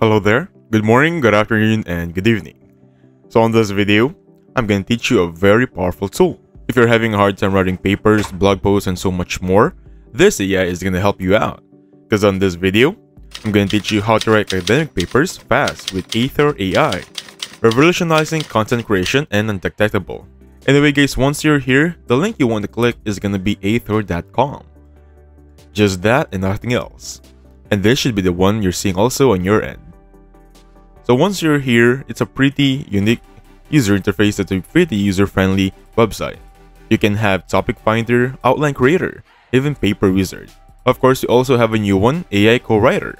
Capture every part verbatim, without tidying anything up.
Hello there, good morning, good afternoon, and good evening. So on this video, I'm going to teach you a very powerful tool. If you're having a hard time writing papers, blog posts, and so much more, this A I is going to help you out. Because on this video, I'm going to teach you how to write academic papers fast with Aithor A I, revolutionizing content creation and undetectable. Anyway guys, once you're here, the link you want to click is going to be aithor dot com. Just that and nothing else. And this should be the one you're seeing also on your end. So once you're here, it's a pretty unique user interface that's a pretty user-friendly website. You can have topic finder, outline creator, even paper wizard. Of course, you also have a new one, A I co-writer.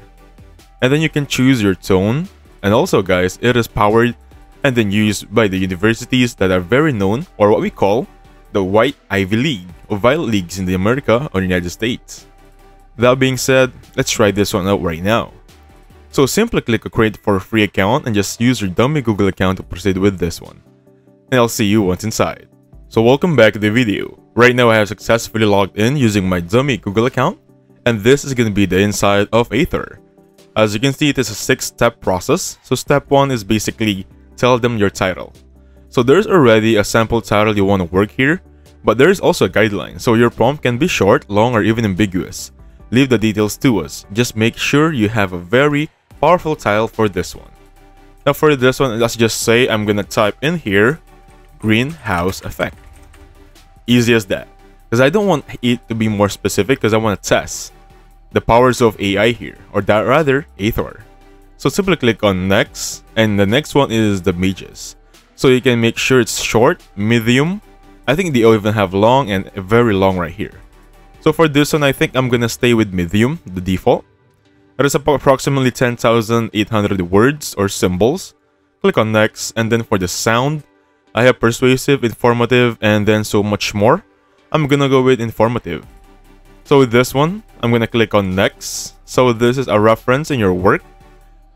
And then you can choose your tone. And also guys, it is powered and then used by the universities that are very known, or what we call the White Ivy League or Violet Leagues in the America or the United States. That being said, let's try this one out right now. So simply click a create for a free account and just use your dummy Google account to proceed with this one. And I'll see you once inside. So welcome back to the video. Right now I have successfully logged in using my dummy Google account, and this is going to be the inside of Aithor. As you can see, it is a six-step process. So step one is basically tell them your title. So there's already a sample title you want to work here, but there's also a guideline. So your prompt can be short, long, or even ambiguous. Leave the details to us. Just make sure you have a very powerful title for this one. Now for this one, let's just say I'm gonna type in here greenhouse effect. Easy as that, because I don't want it to be more specific, because I want to test the powers of A I here, or that rather Aithor. So simply click on next, and the next one is the mages. So you can make sure it's short, medium. I think they even have long and very long right here. So for this one, I think I'm gonna stay with medium, the default. That is approximately ten thousand eight hundred words or symbols. Click on next, and then for the sound, I have persuasive, informative, and then so much more. I'm gonna go with informative. So with this one, I'm gonna click on next. So this is a reference in your work.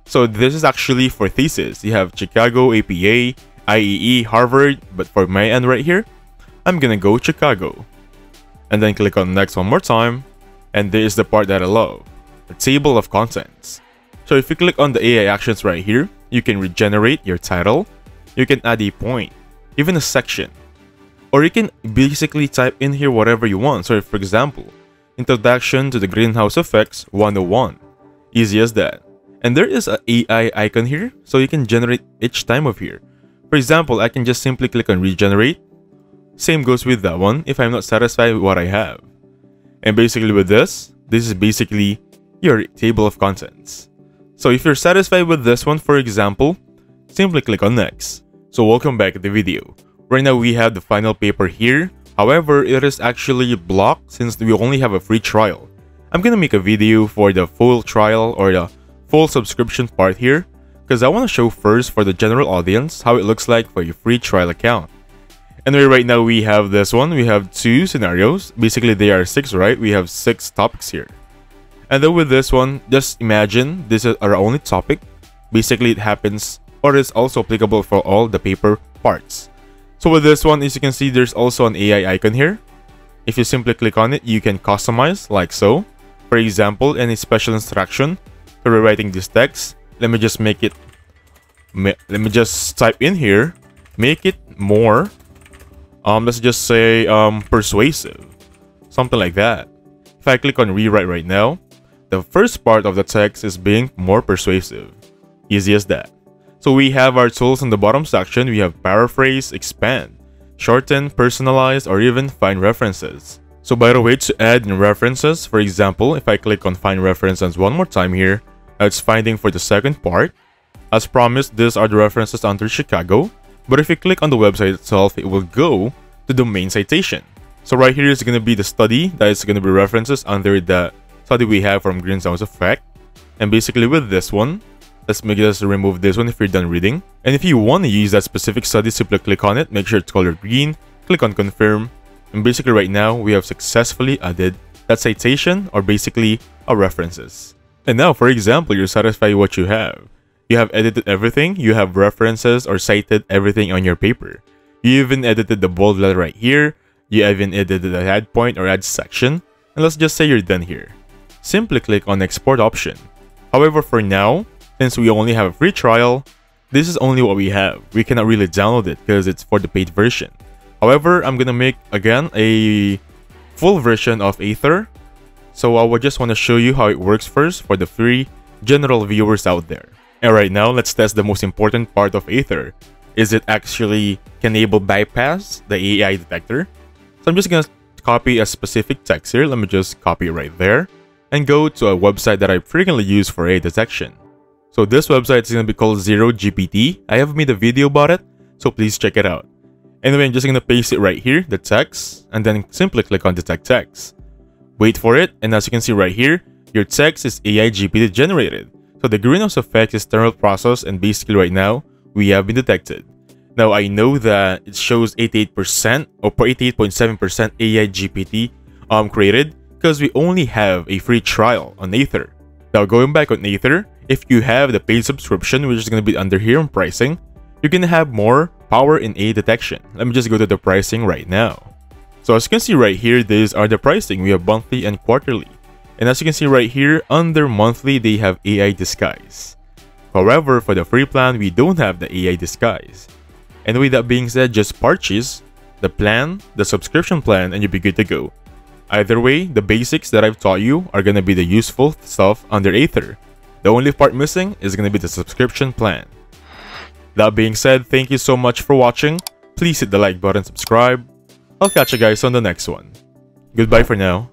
So this is actually for thesis. You have Chicago, A P A, I E E, Harvard, but for my end right here, I'm gonna go Chicago. And then click on next one more time, and there is the part that I love, the table of contents. So if you click on the A I actions right here, you can regenerate your title, you can add a point, even a section, or you can basically type in here whatever you want. So if, for example, introduction to the greenhouse effects one oh one, easy as that. And there is an A I icon here, so you can generate each time of here. For example, I can just simply click on regenerate. Same goes with that one if I'm not satisfied with what I have. And basically with this, this is basically your table of contents. So if you're satisfied with this one, for example, simply click on next. So welcome back to the video. Right now we have the final paper here. However, it is actually blocked since we only have a free trial. I'm gonna make a video for the full trial or the full subscription part here, because I want to show first for the general audience how it looks like for your free trial account. Anyway, right now we have this one, we have two scenarios, basically they are six, right? We have six topics here. And then with this one, just imagine this is our only topic. Basically it happens, or is also applicable for all the paper parts. So with this one, as you can see, there's also an A I icon here. If you simply click on it, you can customize like so. For example, any special instruction for rewriting this text. Let me just make it, let me just type in here, make it more. Um, let's just say um, persuasive, something like that. If I click on rewrite right now, the first part of the text is being more persuasive. Easy as that. So we have our tools in the bottom section. We have paraphrase, expand, shorten, personalize, or even find references. So by the way, to add in references, for example, if I click on find references one more time here, it's finding for the second part. As promised, these are the references under Chicago. But if you click on the website itself, it will go to the main citation. So right here is going to be the study that is going to be references under the study we have from Greenhouse Effect. And basically with this one, let's make this remove this one if you're done reading. And if you want to use that specific study, simply click on it, make sure it's colored green, click on confirm. And basically right now, we have successfully added that citation, or basically our references. And now, for example, you're satisfied with what you have. You have edited everything, you have references or cited everything on your paper. You even edited the bold letter right here, you even edited the add point or add section, and let's just say you're done here. Simply click on export option. However, for now, Since we only have a free trial, this is only what we have. We cannot really download it because it's for the paid version. However, I'm gonna make again a full version of Aithor. So I would just want to show you how it works first for the free general viewers out there. And right now, let's test the most important part of Aithor. Is it actually can able bypass the A I detector? So I'm just gonna copy a specific text here. Let me just copy right there and go to a website that I frequently use for A I detection. So this website is gonna be called Zero G P T. I have made a video about it, so please check it out. Anyway, I'm just gonna paste it right here, the text, and then simply click on detect text. Wait for it, and as you can see right here, your text is A I G P T generated. So the greenhouse effect is thermal process, and basically right now, we have been detected. Now I know that it shows eighty-eight percent or eighty-eight point seven percent A I G P T um, created because we only have a free trial on Aithor. Now going back on Aithor, if you have the paid subscription, which is going to be under here on pricing, you can have more power in A I detection. Let me just go to the pricing right now. So as you can see right here, these are the pricing. We have monthly and quarterly. And as you can see right here, under monthly, they have A I disguise. However, for the free plan, we don't have the A I disguise. And with that being said, just purchase the plan, the subscription plan, and you'll be good to go. Either way, the basics that I've taught you are going to be the useful stuff under Aithor. The only part missing is going to be the subscription plan. That being said, thank you so much for watching. Please hit the like button, subscribe. I'll catch you guys on the next one. Goodbye for now.